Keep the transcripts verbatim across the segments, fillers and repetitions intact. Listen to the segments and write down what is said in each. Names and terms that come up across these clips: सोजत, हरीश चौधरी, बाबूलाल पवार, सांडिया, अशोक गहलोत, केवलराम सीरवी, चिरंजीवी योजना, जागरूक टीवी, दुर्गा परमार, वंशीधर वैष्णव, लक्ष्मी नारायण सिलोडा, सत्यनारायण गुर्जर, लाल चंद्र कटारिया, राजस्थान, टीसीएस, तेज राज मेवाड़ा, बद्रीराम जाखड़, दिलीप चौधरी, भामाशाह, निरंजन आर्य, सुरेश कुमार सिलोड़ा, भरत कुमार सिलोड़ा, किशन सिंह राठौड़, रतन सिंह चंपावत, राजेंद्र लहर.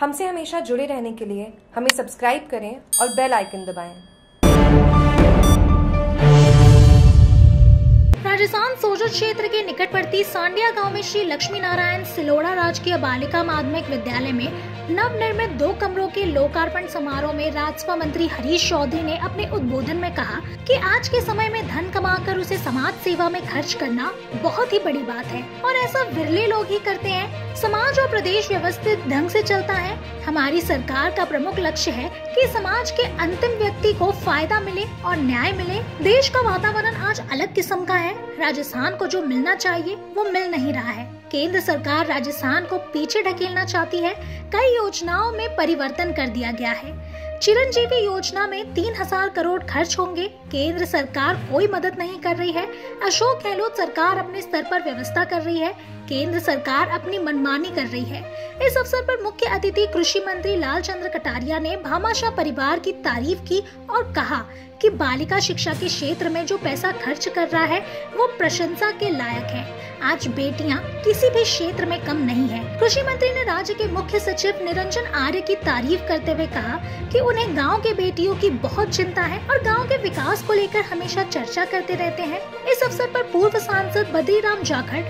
हमसे हमेशा जुड़े रहने के लिए हमें सब्सक्राइब करें और बेल आइकन दबाएं। राजस्थान सोजत क्षेत्र के निकट पड़ती सांडिया गांव में श्री लक्ष्मी नारायण सिलोडा राजकीय बालिका माध्यमिक विद्यालय में नवनिर्मित दो कमरों के लोकार्पण समारोह में राजस्व मंत्री हरीश चौधरी ने अपने उद्बोधन में कहा कि आज के समय में धन कमाकर उसे समाज सेवा में खर्च करना बहुत ही बड़ी बात है और ऐसा विरले लोग ही करते हैं। समाज और प्रदेश व्यवस्थित ढंग से चलता है। हमारी सरकार का प्रमुख लक्ष्य है कि समाज के अंतिम व्यक्ति को फायदा मिले और न्याय मिले। देश का वातावरण आज अलग किस्म का है। राजस्थान को जो मिलना चाहिए वो मिल नहीं रहा है। केंद्र सरकार राजस्थान को पीछे ढकेलना चाहती है। कई योजनाओं में परिवर्तन कर दिया गया है। चिरंजीवी योजना में तीन हजार करोड़ खर्च होंगे। केंद्र सरकार कोई मदद नहीं कर रही है। अशोक गहलोत सरकार अपने स्तर पर व्यवस्था कर रही है। केंद्र सरकार अपनी मनमानी कर रही है। इस अवसर पर मुख्य अतिथि कृषि मंत्री लाल चंद्र कटारिया ने भामाशाह परिवार की तारीफ की और कहा कि बालिका शिक्षा के क्षेत्र में जो पैसा खर्च कर रहा है वो प्रशंसा के लायक है। आज बेटियां किसी भी क्षेत्र में कम नहीं है। कृषि मंत्री ने राज्य के मुख्य सचिव निरंजन आर्य की तारीफ करते हुए कहा कि उन्हें गांव के बेटियों की बहुत चिंता है और गांव के विकास को लेकर हमेशा चर्चा करते रहते हैं। इस अवसर पर पूर्व सांसद बद्रीराम जाखड़,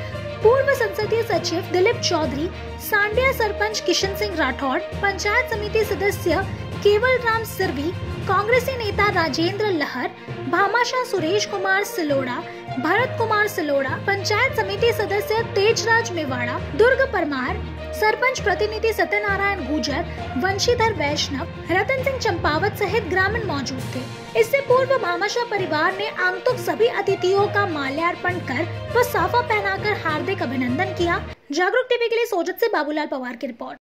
पूर्व संसदीय सचिव दिलीप चौधरी, सांडिया सरपंच किशन सिंह राठौड़, पंचायत समिति सदस्य केवलराम सीरवी, कांग्रेसी नेता राजेंद्र लहर, भामाशाह सुरेश कुमार सिलोड़ा, भरत कुमार सिलोड़ा, पंचायत समिति सदस्य तेज राज मेवाड़ा, दुर्गा परमार, सरपंच प्रतिनिधि सत्यनारायण गुर्जर, वंशीधर वैष्णव, रतन सिंह चंपावत सहित ग्रामीण मौजूद थे। इससे पूर्व भामाशाह परिवार ने आगंतुक सभी अतिथियों का माल्यार्पण कर व साफा पहनाकर हार्दिक अभिनंदन किया। जागरूक टीवी के लिए सोजत से बाबूलाल पवार की रिपोर्ट।